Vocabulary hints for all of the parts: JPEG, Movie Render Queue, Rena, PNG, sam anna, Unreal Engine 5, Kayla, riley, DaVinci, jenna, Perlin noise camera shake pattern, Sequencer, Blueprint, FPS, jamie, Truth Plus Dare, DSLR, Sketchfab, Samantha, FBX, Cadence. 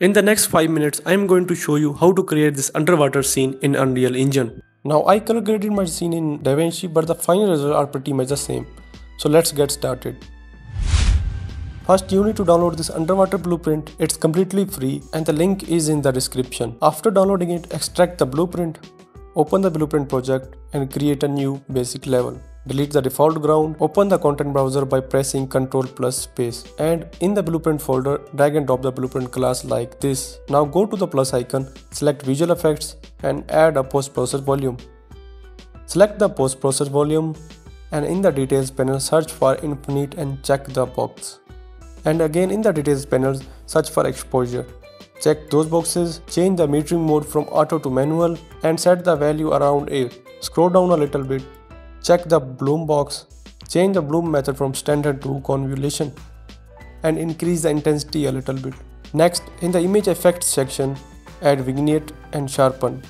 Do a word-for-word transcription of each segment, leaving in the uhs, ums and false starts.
In the next five minutes, I am going to show you how to create this underwater scene in Unreal Engine. Now I color graded my scene in DaVinci, but the final results are pretty much the same. So let's get started. First, you need to download this underwater blueprint. It's completely free and the link is in the description. After downloading it, extract the blueprint, open the blueprint project and create a new basic level. Delete the default ground, open the content browser by pressing control plus space, and in the blueprint folder drag and drop the blueprint class like this. Now go to the plus icon, select visual effects and add a post process volume. Select the post process volume and in the details panel search for infinite and check the box. And again in the details panel search for exposure. Check those boxes, change the metering mode from auto to manual and set the value around eight. Scroll down a little bit. Check the bloom box, change the bloom method from standard to convolution and increase the intensity a little bit. Next, in the image effects section, add vignette and sharpen.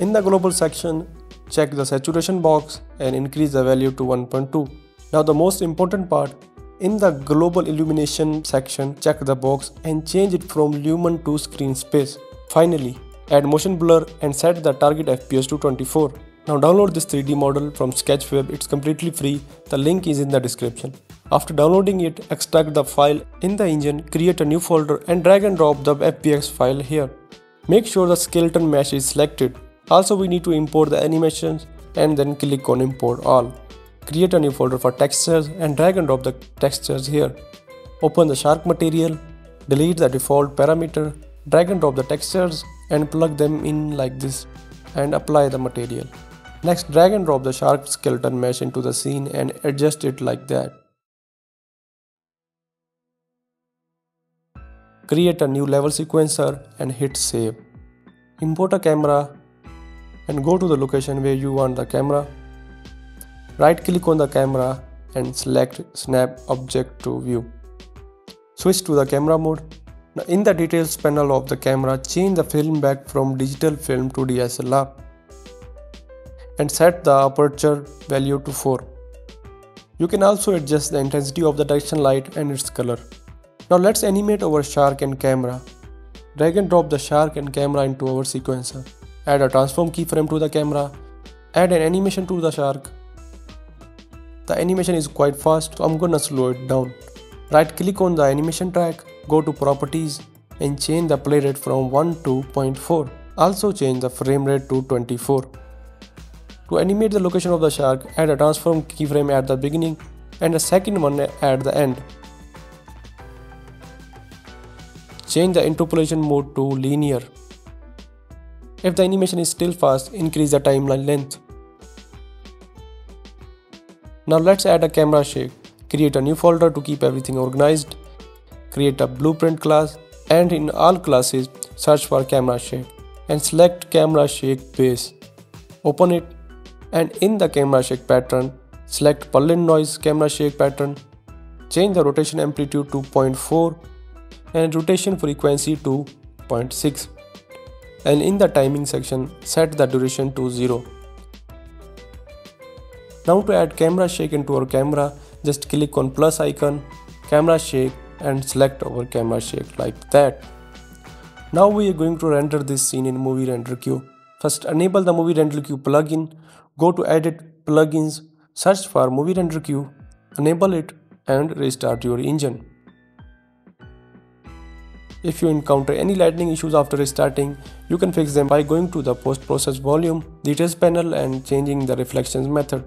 In the global section, check the saturation box and increase the value to one point two. Now the most important part, in the global illumination section, check the box and change it from lumen to screen space. Finally, add motion blur and set the target F P S to twenty-four. Now download this three D model from Sketchfab, it's completely free, the link is in the description. After downloading it, extract the file in the engine, create a new folder and drag and drop the F B X file here. Make sure the skeleton mesh is selected. Also we need to import the animations and then click on import all. Create a new folder for textures and drag and drop the textures here. Open the shark material, delete the default parameter, drag and drop the textures and plug them in like this and apply the material. Next, drag and drop the shark skeleton mesh into the scene and adjust it like that. Create a new level sequencer and hit save. Import a camera and go to the location where you want the camera. Right click on the camera and select snap object to view. Switch to the camera mode. Now in the details panel of the camera, change the film back from digital film to D S L R. And set the aperture value to four. You can also adjust the intensity of the direction light and its color. Now let's animate our shark and camera. Drag and drop the shark and camera into our sequencer. Add a transform keyframe to the camera. Add an animation to the shark. The animation is quite fast, so I'm gonna slow it down. Right click on the animation track, go to properties and change the play rate from one to zero point four. Also change the frame rate to twenty-four. To animate the location of the shark, add a transform keyframe at the beginning and a second one at the end. Change the interpolation mode to linear. If the animation is still fast, increase the timeline length. Now let's add a camera shake. Create a new folder to keep everything organized. Create a blueprint class and in all classes, search for camera shake and select camera shake base. Open it. And in the camera shake pattern, select Perlin noise camera shake pattern, change the rotation amplitude to zero point four and rotation frequency to zero point six. And in the timing section, set the duration to zero. Now to add camera shake into our camera, just click on plus icon, camera shake and select our camera shake like that. Now we are going to render this scene in Movie Render Queue. First, enable the Movie Render Queue plugin. Go to Edit, Plugins, search for Movie Render Queue, enable it and restart your engine. If you encounter any lightning issues after restarting, you can fix them by going to the Post Process Volume, Details panel and changing the Reflections method.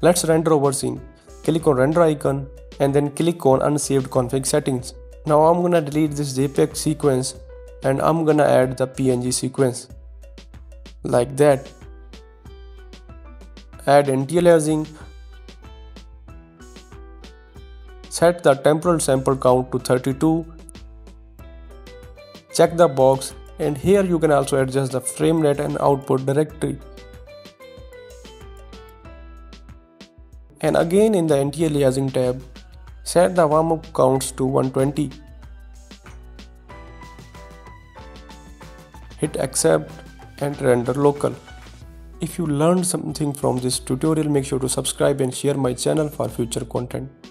Let's render our scene. Click on Render icon and then click on Unsaved Config Settings. Now I'm gonna delete this JPEG sequence and I'm gonna add the P N G sequence like that. Add anti-aliasing. Set the temporal sample count to thirty-two. Check the box and here you can also adjust the frame rate and output directory. And again in the anti-aliasing tab, set the warm-up counts to one twenty. Hit accept and render local. If you learned something from this tutorial, make sure to subscribe and share my channel for future content.